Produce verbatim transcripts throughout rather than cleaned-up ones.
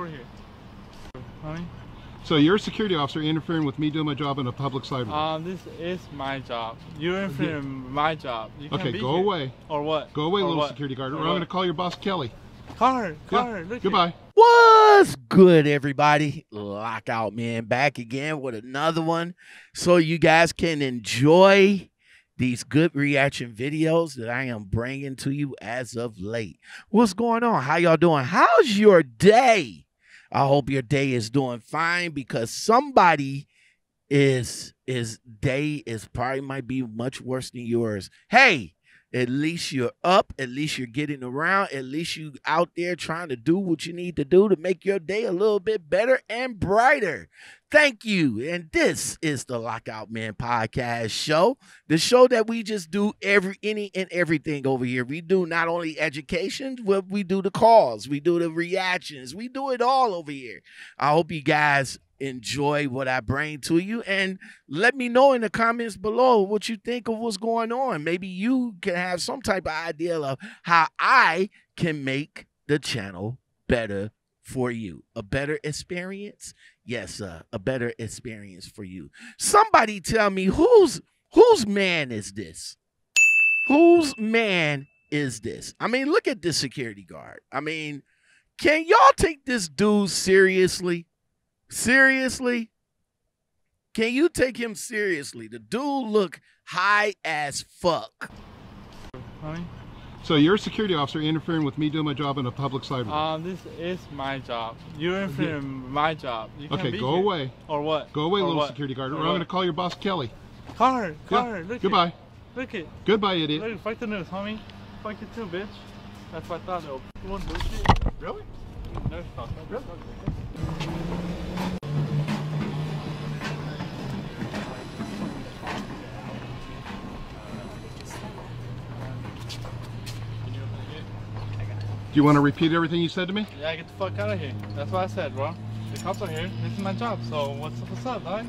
We're here. Honey? So you're a security officer interfering with me doing my job in a public sidewalk. Um, this is my job. You're interfering with my job. You can't okay, be go here. away. Or what? Go away, or little what? security guard. Or, or I'm going to call your boss, Kelly. Call her. Call yeah. her. Look Goodbye. Here. What's good, everybody? Lockout Man back again with another one. So you guys can enjoy these good reaction videos that I am bringing to you as of late. What's going on? How y'all doing? How's your day? I hope your day is doing fine, because somebody is is day is probably might be much worse than yours. Hey, at least you're up. At least you're getting around. At least you out there trying to do what you need to do to make your day a little bit better and brighter. Thank you. And this is the Lockout Man Podcast show, the show that we just do every any and everything over here. We do not only education, but we do the calls. We do the reactions. We do it all over here. I hope you guys enjoy what I bring to you, and let me know in the comments below what you think of what's going on. Maybe you can have some type of idea of how I can make the channel better for you. A better experience? Yes, uh, a better experience for you. Somebody tell me, who's, whose man is this? Whose man is this? I mean, look at this security guard. I mean, can y'all take this dude seriously? Seriously? Can you take him seriously? The dude look high as fuck. Honey? So you're a security officer interfering with me doing my job in a public sidewalk. Um, this is my job. You're interfering with yeah. my job. You can't okay, be go here. away. Or what? Go away, or little what? security guard. Or, or I'm going to call your boss, Kelly. Call her. Call yeah. her. Look Goodbye. It. Look it. Goodbye, idiot. Look, fuck the news, homie. Fuck you too, bitch. That's what I thought. Though. You want bullshit? Really? No, fuck. Really? Do you want to repeat everything you said to me? Yeah, get the fuck out of here. That's what I said, bro. The cops are here. This is my job. So what's up, what's up, dog?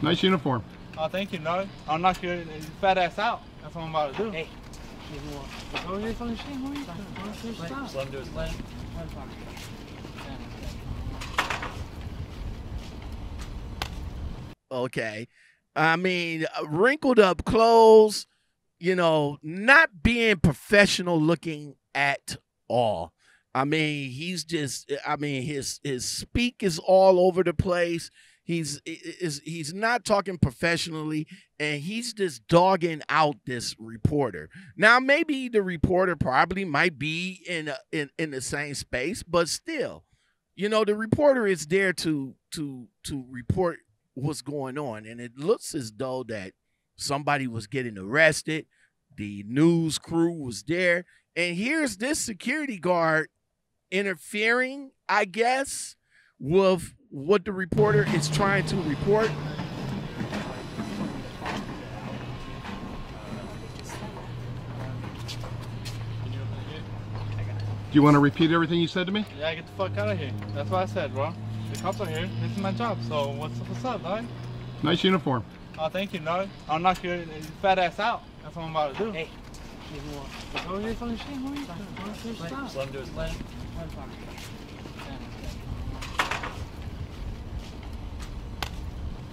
Nice uniform. Oh, thank you, dog. I'll knock your fat ass out. That's what I'm about to do. Hey, give me one. Go here, fucking shit. What are you doing? Let him do his thing. Okay. I mean, wrinkled up clothes, you know, not being professional looking at all. I mean, he's just, I mean, his his speak is all over the place. He's is he's not talking professionally, and he's just dogging out this reporter. Now, maybe the reporter probably might be in a, in in the same space, but still, you know, the reporter is there to to to report what's going on, and it looks as though that somebody was getting arrested. The news crew was there. And here's this security guard interfering, I guess, with what the reporter is trying to report. Do you want to repeat everything you said to me? Yeah, get the fuck out of here. That's what I said, bro. The cops are here. This is my job. So what's up, what's up, dog? Nice uniform. Oh, thank you, dog. I'll knock your fat ass out. That's what I'm about to do. Hey. Go here, fucking shit. What are you doing? Let him do his thing.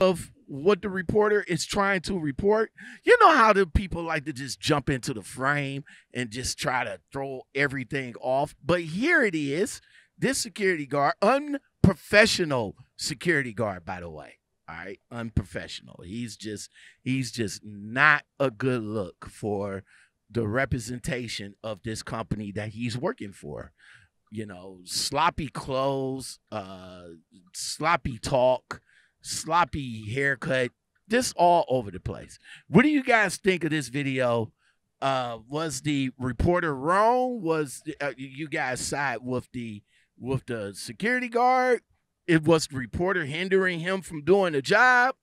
Of what the reporter is trying to report. You know how the people like to just jump into the frame and just try to throw everything off. But here it is. This security guard, unprofessional security guard, by the way. All right, unprofessional. He's just, he's just not a good look for the representation of this company that he's working for. You know, sloppy clothes, uh, sloppy talk, sloppy haircut, just all over the place. What do you guys think of this video? Uh, was the reporter wrong? Was the, uh, you guys side with the with the security guard? It was the reporter hindering him from doing the job?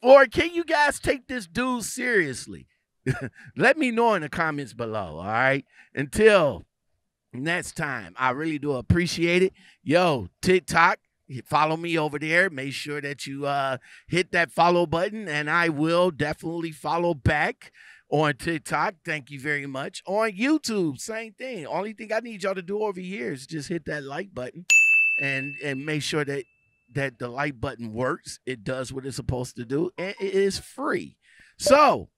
Or can you guys take this dude seriously? Let me know in the comments below, all right? Until next time, I really do appreciate it. Yo, TikTok, follow me over there. Make sure that you uh, hit that follow button, and I will definitely follow back on TikTok. Thank you very much. On YouTube, same thing. Only thing I need y'all to do over here is just hit that like button. and and make sure that that the like button works. It does what it's supposed to do, and it is free. So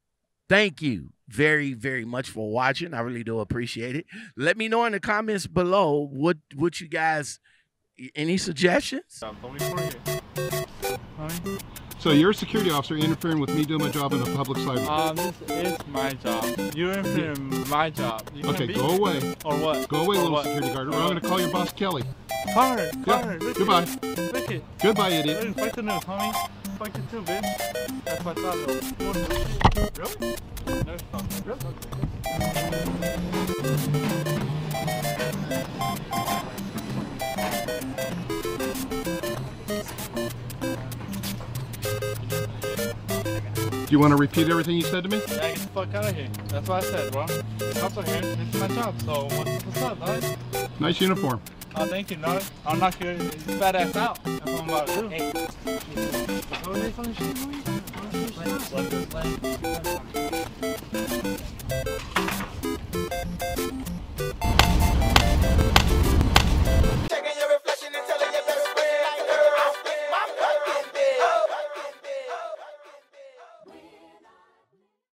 thank you very, very much for watching. I really do appreciate it. Let me know in the comments below what what you guys, any suggestions? So you're a security officer interfering with me doing my job in a public sidewalk. Uh, this is my job. You're interfering with my job. You okay, go away. Or what? Go away, or little what? Security guard. Or I'm going to call your boss, Kelly. Call her. Call her. Yep. Goodbye. It. Goodbye, idiot. Dude, fuck the news, homie. Fuck it too, bitch. That's my thought. Do you want to repeat everything you said to me? Yeah, get the fuck out of here. That's what I said, bro. Cops are here. It's my job, so what's up, guys? Nice uniform. Oh, thank you, Nod. I'll knock your fat ass out. That's what I'm about to do. Hey.